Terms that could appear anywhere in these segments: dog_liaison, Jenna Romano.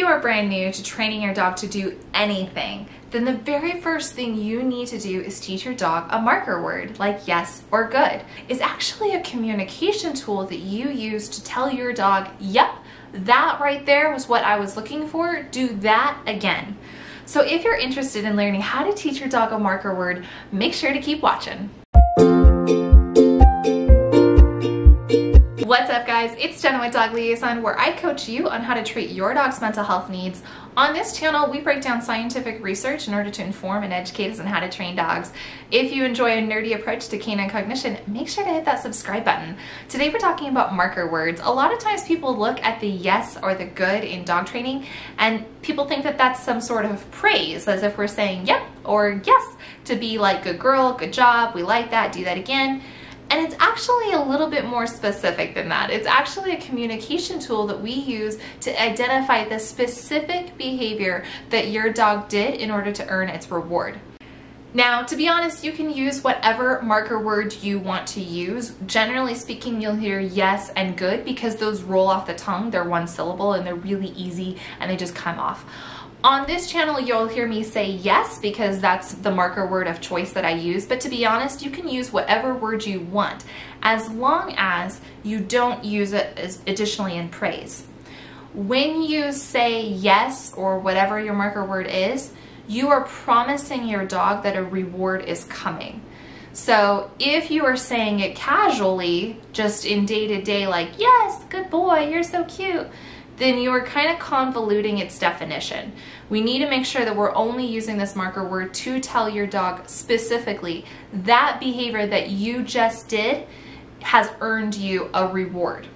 you are brand new to training your dog to do anything, then the very first thing you need to do is teach your dog a marker word like yes or good. It's actually a communication tool that you use to tell your dog, yep, that right there was what I was looking for, do that again. So if you're interested in learning how to teach your dog a marker word, make sure to keep watching. What's up guys, it's Jenna with Dog Liaison, where I coach you on how to treat your dog's mental health needs. On this channel, we break down scientific research in order to inform and educate us on how to train dogs. If you enjoy a nerdy approach to canine cognition, make sure to hit that subscribe button. Today we're talking about marker words. A lot of times people look at the yes or the good in dog training and people think that that's some sort of praise, as if we're saying yep or yes to be like good girl, good job, we like that, do that again. And it's actually a little bit more specific than that. It's actually a communication tool that we use to identify the specific behavior that your dog did in order to earn its reward. Now, to be honest, you can use whatever marker word you want to use. Generally speaking, you'll hear yes and good because those roll off the tongue. They're one syllable and they're really easy and they just come off. On this channel, you'll hear me say yes because that's the marker word of choice that I use, but to be honest, you can use whatever word you want as long as you don't use it as additionally in praise. When you say yes or whatever your marker word is, you are promising your dog that a reward is coming. So if you are saying it casually, just in day-to-day, like, yes, good boy, you're so cute, then you are kind of convoluting its definition. We need to make sure that we're only using this marker word to tell your dog specifically that behavior that you just did has earned you a reward.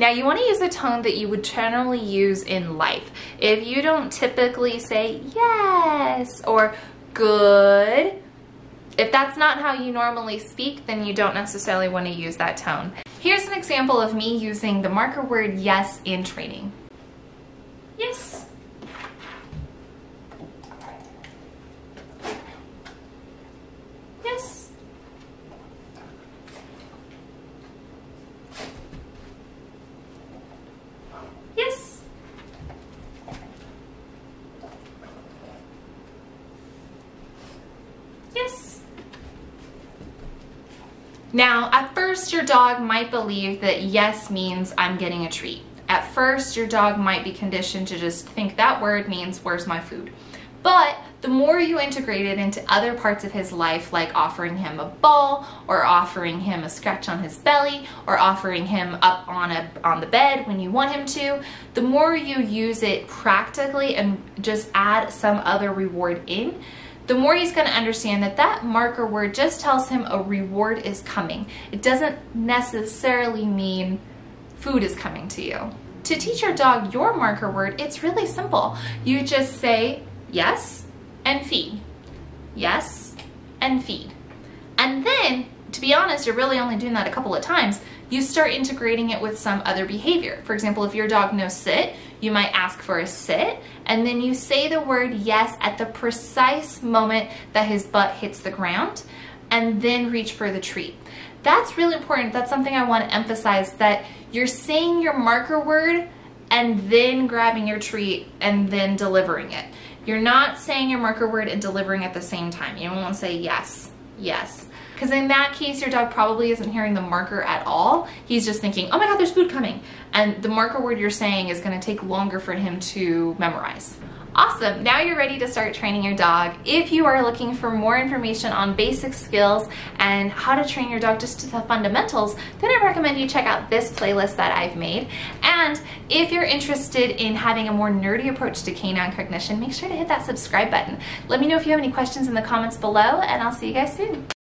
Now you want to use a tone that you would generally use in life. If you don't typically say yes or good, if that's not how you normally speak, then you don't necessarily want to use that tone. Here's an example of me using the marker word yes in training. Yes. Yes. Yes. Yes. Now, at first your dog might believe that yes means I'm getting a treat. At first, your dog might be conditioned to just think that word means where's my food. But the more you integrate it into other parts of his life, like offering him a ball or offering him a scratch on his belly or offering him up on the bed when you want him to, the more you use it practically and just add some other reward in, the more he's going to understand that that marker word just tells him a reward is coming. It doesn't necessarily mean food is coming to you. To teach your dog your marker word, it's really simple. You just say yes and feed. Yes and feed. And then, to be honest, you're really only doing that a couple of times. You start integrating it with some other behavior. For example, if your dog knows sit, you might ask for a sit, and then you say the word yes at the precise moment that his butt hits the ground, and then reach for the treat. That's really important. That's something I want to emphasize, that you're saying your marker word and then grabbing your treat and then delivering it. You're not saying your marker word and delivering at the same time. You don't want to say yes, yes. Because in that case, your dog probably isn't hearing the marker at all. He's just thinking, oh my God, there's food coming. And the marker word you're saying is going to take longer for him to memorize. Awesome, now you're ready to start training your dog. If you are looking for more information on basic skills and how to train your dog just to the fundamentals, then I recommend you check out this playlist that I've made. And if you're interested in having a more nerdy approach to canine cognition, make sure to hit that subscribe button. Let me know if you have any questions in the comments below, and I'll see you guys soon.